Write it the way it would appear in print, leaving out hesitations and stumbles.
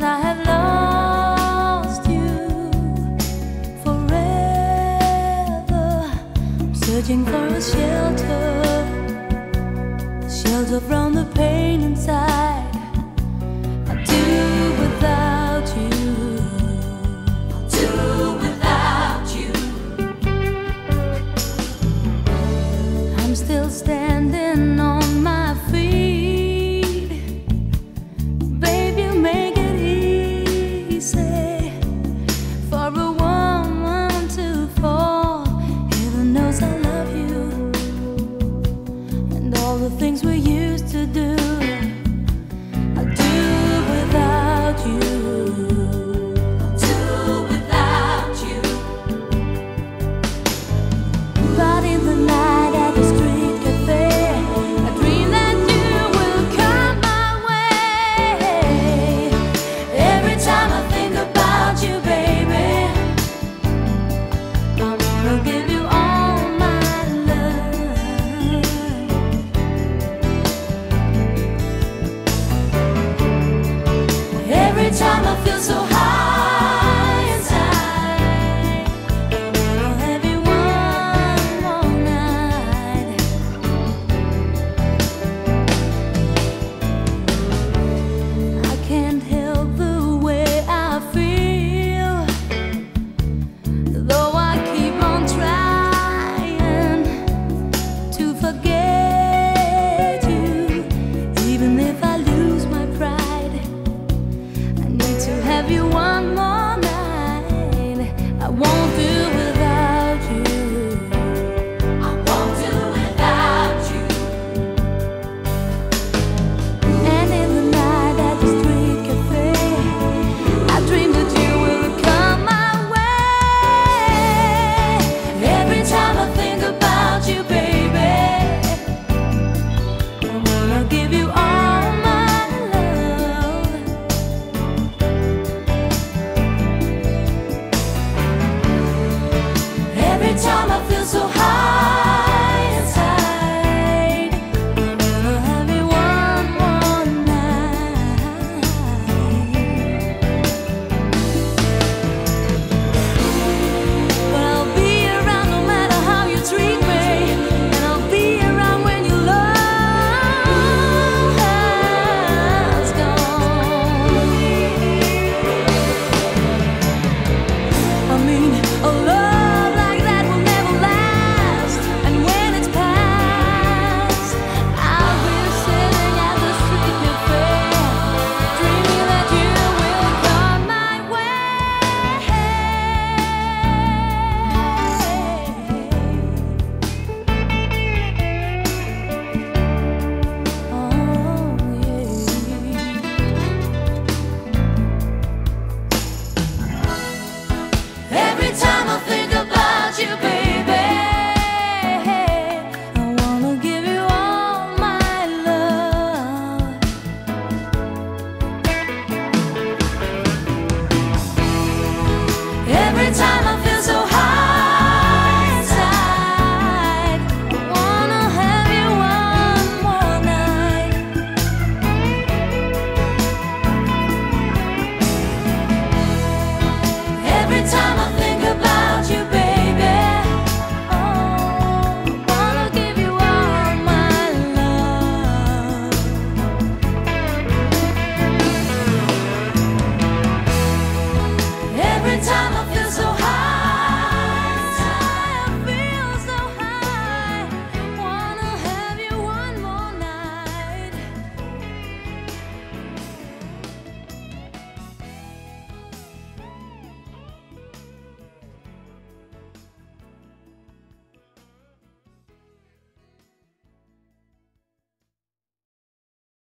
that I have lost you forever. I'm searching for a shelter from the pain inside. I'll do without you. I'll do without you. I'm still standing.